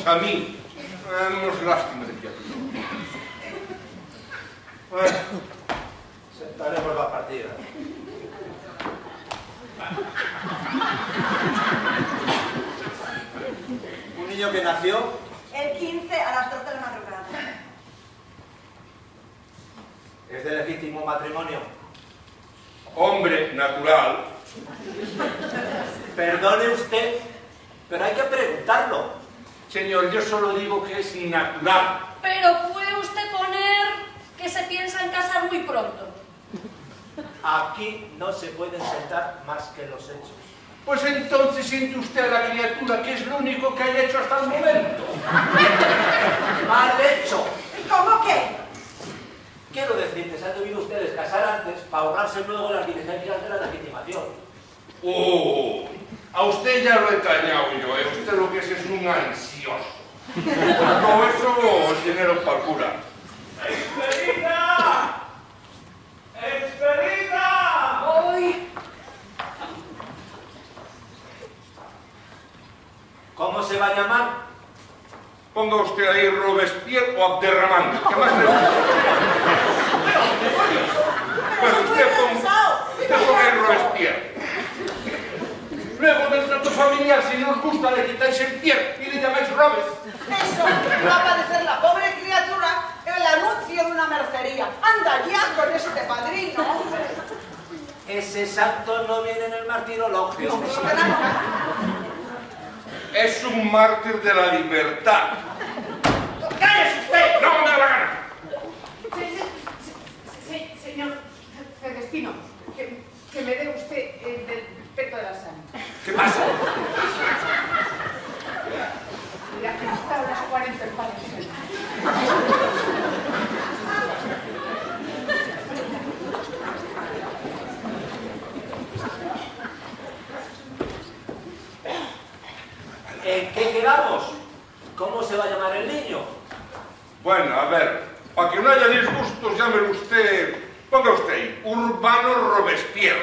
A mí, no es lástima de criatura. Bueno, sentaremos la partida. niño que nació? El 15 a las 2 de la madrugada. ¿Es de legítimo matrimonio? Hombre natural. Perdone usted, pero hay que preguntarlo. Señor, yo solo digo que es natural. Pero puede usted poner que se piensa en casar muy pronto. Aquí no se pueden sentar más que los hechos. Pues entonces siente usted a la criatura, que es lo único que haya hecho hasta el momento. ¡Mal hecho! ¿Cómo qué? Quiero decir que se han debido ustedes casar antes para ahorrarse luego las diligencias de la legitimación. ¡Oh! A usted ya lo he tañado yo, ¿eh? Usted lo que es un ansioso. No, eso es dinero para el cura. ¡Esperita! ¡Esperita! ¡Voy! ¿Cómo se va a llamar? Ponga usted ahí Robespierre o Abderramán. ¿Qué más le gusta? Pero usted ponga ahí Robespierre. Luego del trato familiar, si no os gusta, le quitáis el pie y le llamáis Robes. Eso va a parecer la pobre criatura el anuncio de una mercería. Anda ya con este padrino, hombre. Ese santo no viene en el martirologio. Es un mártir de la libertad. ¡Cállese usted! ¡No me da la gana! Señor Celestino, que me dé usted el respeto de la sangre. ¿Qué pasa? Mira, que están las 40 pares. ¿En qué quedamos? ¿Cómo se va a llamar el niño? Bueno, a ver, para que no haya disgustos, llámelo usted... Ponga usted ahí, Urbano Robespierre.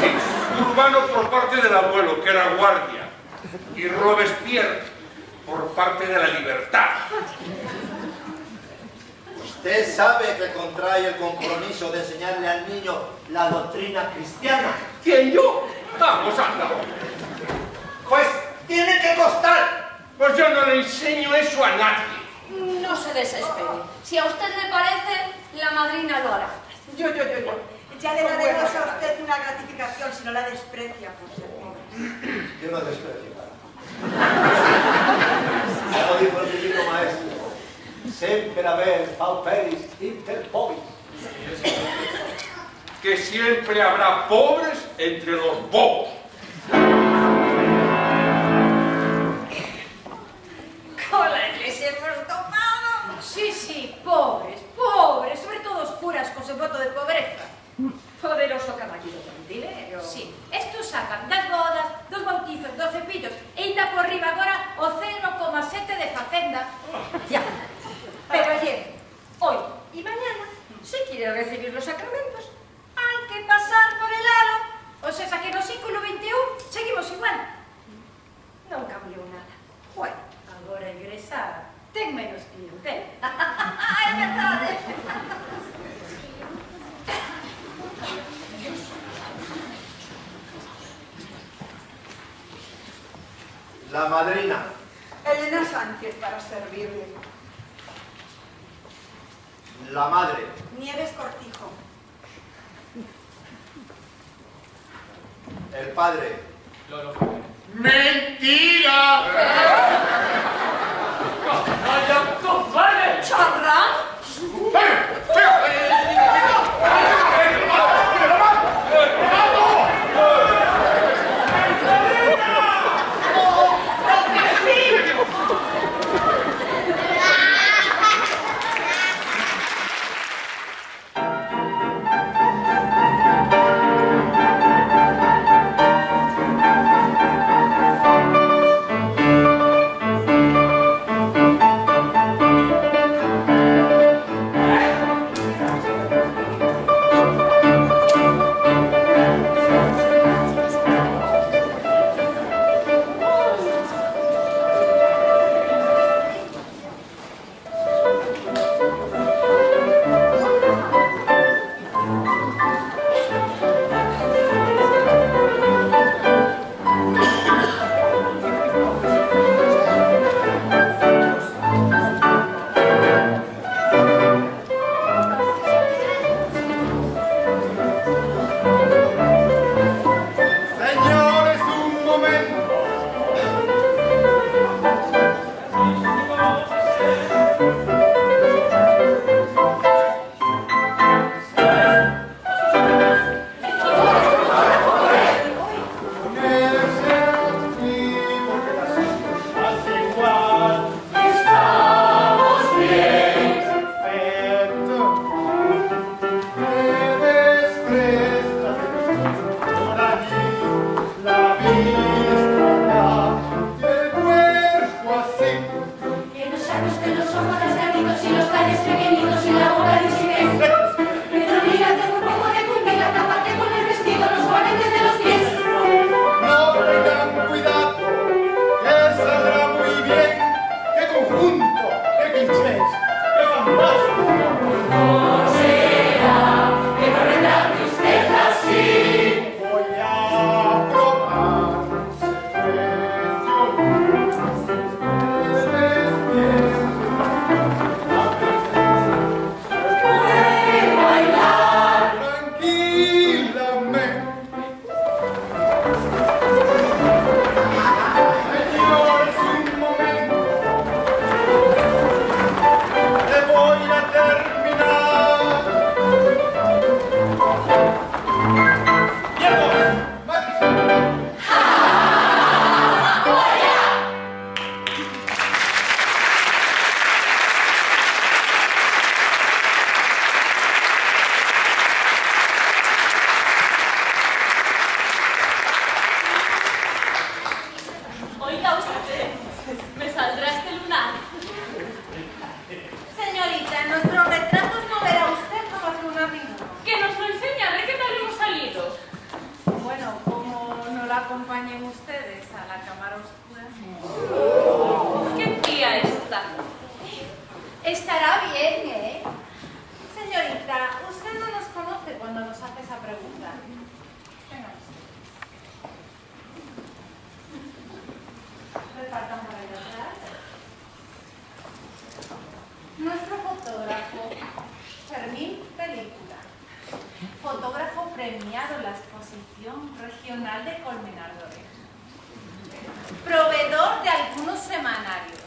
Sí, Urbano por parte del abuelo, que era guardia. Y Robespierre por parte de la libertad. Usted sabe que contrae el compromiso de enseñarle al niño la doctrina cristiana. ¿Quién, yo? Vamos, anda. Pues tiene que costar. Pues yo no le enseño eso a nadie. No se desespere. Si a usted le parece, la madrina lo hará. Yo. Ya le daremos a usted una gratificación si no la desprecia por ser pobre. Yo no desprecio nada. Lo dijo el divino maestro. Siempre haber pauperis inter pobres. Que siempre habrá pobres entre los bobos. Sí, pobres, sobre todo los curas con su voto de pobreza. Poderoso caballero con dinero. Sí, estos sacan 2 bodas, 2 bautizos, 2 cepillos, e ida por arriba agora o 0,7 de facenda. Ya. Pero ayer, hoy y mañana, si quiere recibir los sacramentos, hay que pasar por el aro. O sea, que en el siglo XXI seguimos igual. No cambió nada. Bueno, agora egresada. Ten menos cliente. ¡Es verdad! La madrina. Elena Sánchez, para servirle. La madre. Nieves Cortijo. El padre. ¡Mentira! ¡Vaya con vale! ¡Charra! acompañen ustedes a la cámara oscura. ¿Qué tía está? Estará bien, ¿eh? Señorita, usted no nos conoce cuando nos hace esa pregunta. Repartamos la libertad. Nuestro fotógrafo, Fermín Película, fotógrafo premiado en la exposición regional de Colmenar de Oreja, proveedor de algunos semanarios.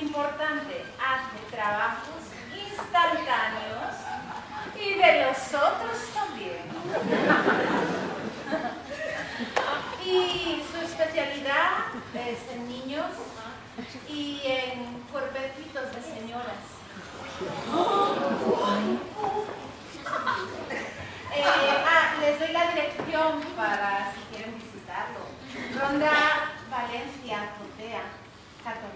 Importante, hace trabajos instantáneos y de los otros también. Y su especialidad es en niños y en cuerpecitos de señoras. Les doy la dirección para si quieren visitarlo. Ronda Valencia, Cotea, 14.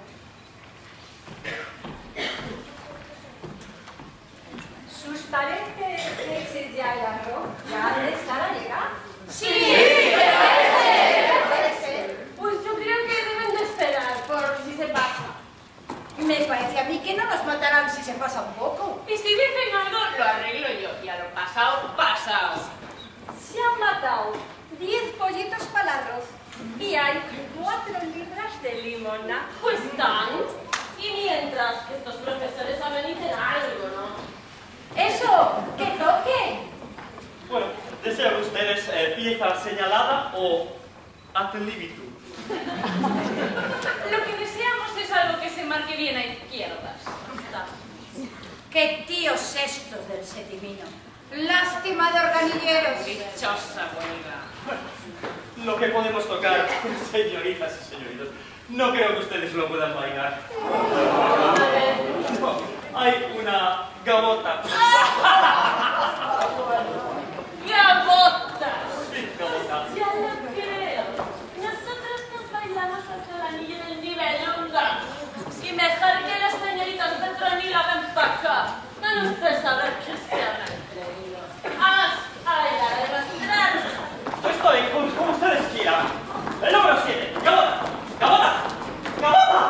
¿Sus parientes de Silvia y Arroz ya han de llegar? ¡Sí! Pues yo creo que deben de esperar por si se pasa. Me parece a mí que no nos matarán si se pasa un poco. Y si dicen algo, lo arreglo yo. Y a lo pasado, pasado. Se han matado 10 pollitos palabros y hay 4 libras de limona. Pues están. Y mientras que estos profesores saben y te dan algo, ¿no? ¡Eso! ¡Que toque! Bueno, ¿desean ustedes pieza señalada o ad libitum? Lo que deseamos es algo que se marque bien a izquierdas. ¡Qué tíos estos del Setimino! ¡Lástima de organilleros! ¡Dichosa bonita! Lo que podemos tocar, señoritas y señoritos, no creo que ustedes lo puedan bailar. No, hay una... ¡Gabota! ¡Gabota! Sí, gabota. Ya lo creo. Nosotros nos bailamos hasta el anillo del nivelunga. Y mejor que las señoritas de Troni la ven para acá. No ustedes saber qué se habrán creído. ¡Ay, la de los yo estoy como ustedes quieran. El número 7. ¡Gabota! ¡Gabota! ¡Gabota!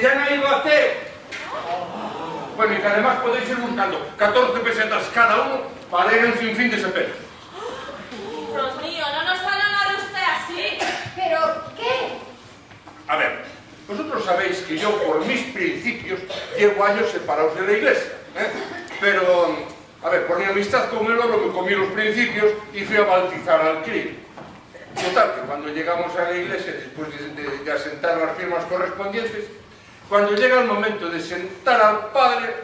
que ya nadie lo hace. Bueno, y que además podéis ir buscando 14 pesetas cada uno para ir a un sinfín de seperos. Dios mío, no nos van a amar usted así. ¿Pero qué? A ver, vosotros sabéis que yo por mis principios llevo años separados de la iglesia, ¿eh? Pero, a ver, por mi amistad con el oro me comí los principios y fui a bautizar al crío. Total, que cuando llegamos a la iglesia, después de asentar las firmas correspondientes, cuando llega el momento de sentar al padre,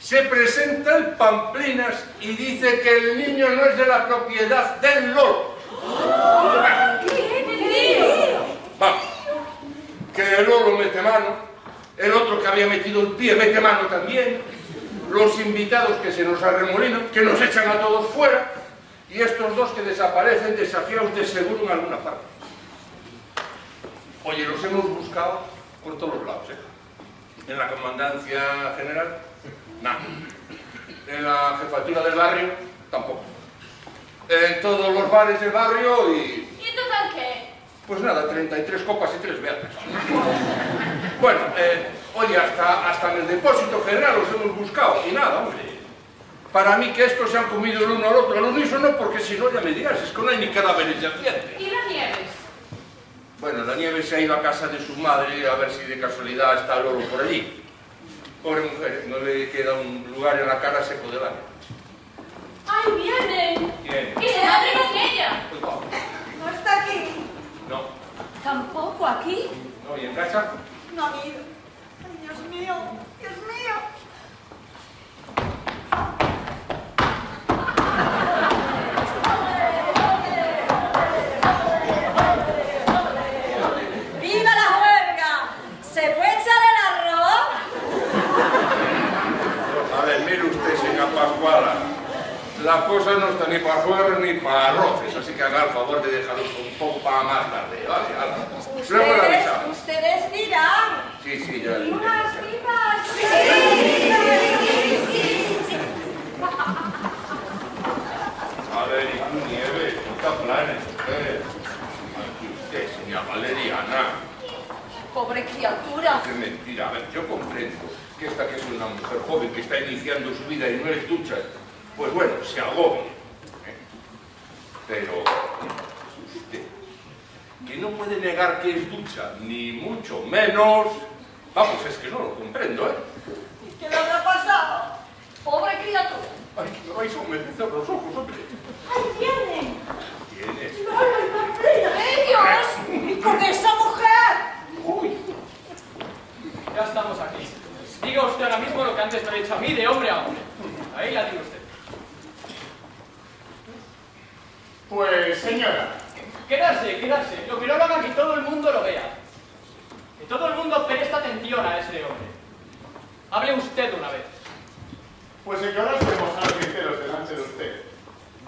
se presenta el Pamplinas y dice que el niño no es de la propiedad del loro. Vamos, que el loro mete mano, el otro que había metido el pie mete mano también, los invitados que se nos arremolinan, que nos echan a todos fuera, y estos dos que desaparecen desafiados de seguro en alguna parte. Oye, los hemos buscado por todos los lados, ¿eh? En la comandancia general, nada. En la jefatura del barrio, tampoco. En todos los bares del barrio y... ¿Y total qué? Pues nada, 33 copas y 3 beatas. Bueno, oye, hasta en el depósito general los hemos buscado y nada, hombre. Para mí que estos se han comido el uno al otro, al unísono, porque si no ya me dirás, es que no hay ni cadáveres yacientes. ¿Y la Nieves? Bueno, la Nieves se ha ido a casa de su madre a ver si de casualidad está el oro por allí. Pobre mujer, no le queda un lugar en la cara seco de baño. ¡Ay, vienen! ¿Quién? ¿Y su madre no es ella? Pues vamos. ¿No está aquí? No. ¿Tampoco aquí? No, ¿y en casa? No ha ido. ¡Ay, Dios mío! ¡Dios mío! La cosa no está ni para jugar ni para roces, así que haga el favor de dejaros un poco para más tarde, ¿vale? Luego la avisamos. Ustedes dirán. Sí, sí, ya. ¡Vivas, vivas! ¡Sí! ¡Sí, sí, sí! A ver, y tú, Nieves, ¿cuántos planes? Aquí usted, señora Valeriana. Pobre criatura. Qué mentira. A ver, yo comprendo que esta que es una mujer joven que está iniciando su vida y no es ducha, pues bueno, se agobia, ¿eh? Pero usted, que no puede negar que es ducha, ni mucho menos... Vamos, es que no lo comprendo, ¿eh? ¿Y qué le habrá pasado? ¡Pobre criatura! ¡Ay, que me vais a humedecer los ojos, hombre! ¡Ahí viene! ¿Tienes? ¡No, no, no! ¡Dios! ¡Con esa mujer! ¡Uy! Ya estamos aquí. Diga usted ahora mismo lo que antes me ha dicho a mí de hombre a hombre. Ahí la digo usted. Pues, señora. Quedarse, quedarse. Lo que no lo haga, que todo el mundo lo vea. Que todo el mundo preste atención a ese hombre. Hable usted una vez. Pues, señora, seremos a los sinceros delante de usted.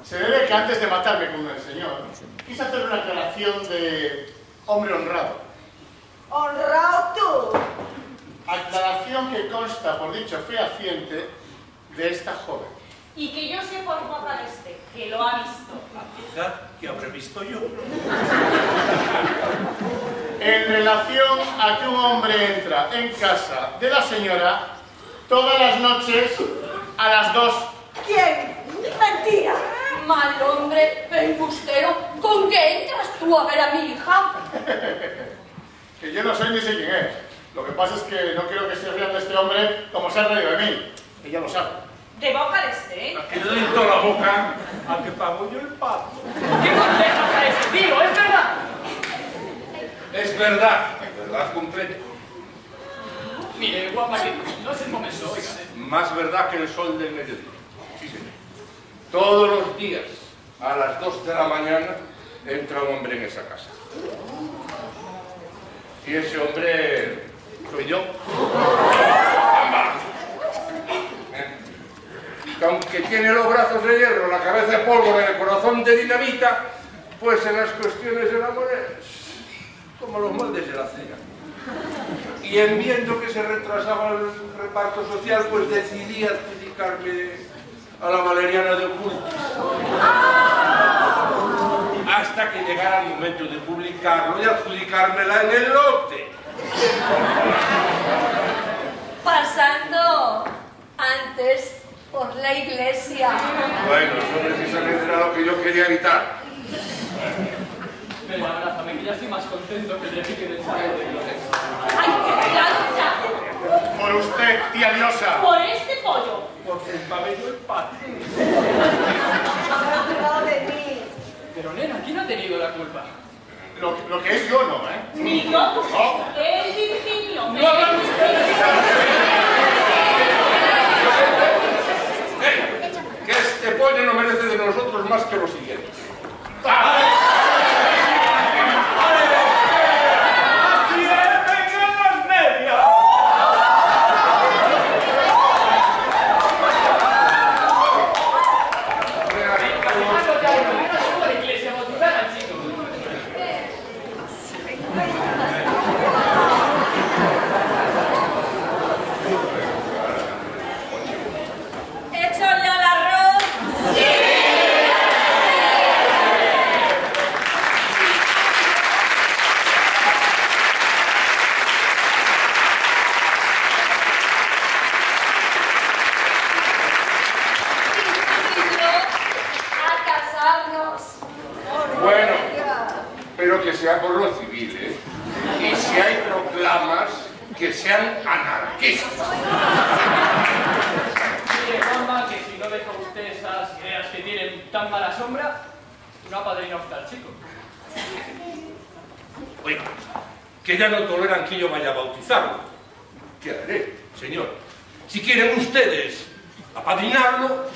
Se debe que antes de matarme con el señor, quise hacer una aclaración de hombre honrado. ¿Honrado tú? Aclaración que consta por dicho fehaciente de esta joven. Y que yo sé por boca de este, que lo ha visto. Quizá que habré visto yo. En relación a que un hombre entra en casa de la señora todas las noches a las 2. ¿Quién? ¡Mentira! Mal hombre, embustero, ¿con qué entras tú a ver a mi hija? Que yo no soy ni sé quién es. Lo que pasa es que no quiero que se rían de este hombre como se ha reído de mí. Ella lo sabe. ¿De boca de este? Que le doy toda la boca, al que pago yo el pago. ¿Qué contestas a eso? Digo, ¿es verdad? Es verdad, verdad completa. Mire, guapa, que no es el momento, oiga. Más verdad que el sol del mediodía. Sí, señor. Todos los días, a las 2 de la mañana, entra un hombre en esa casa. Y ese hombre soy yo. Que aunque tiene los brazos de hierro, la cabeza de pólvora y el corazón de dinamita, pues en las cuestiones del amor es como los moldes de la cera. Y en viendo que se retrasaba el reparto social, pues decidí adjudicarme a la Valeriana de Ocultis. Hasta que llegara el momento de publicarlo y adjudicármela en el lote. pasando antes por la iglesia. Bueno, eso precisamente era lo que yo quería evitar. Pero ahora, Fame, que ya estoy más contento que el día que quieres saber de Dios. ¡Ay, qué plancha! Por usted, tía diosa. Por este pollo. Por su pabellón patín. Habrá cuidado de mí. Pero, nena, ¿quién ha tenido la culpa? Lo que es yo no, ¿eh? Ni yo. No. El Virginio. No hablan ustedes. Que este pollo no merece de nosotros más que lo siguiente. Que ya no toleran que yo vaya a bautizarlo. ¿Qué haré, señor? Si quieren ustedes apadrinarlo...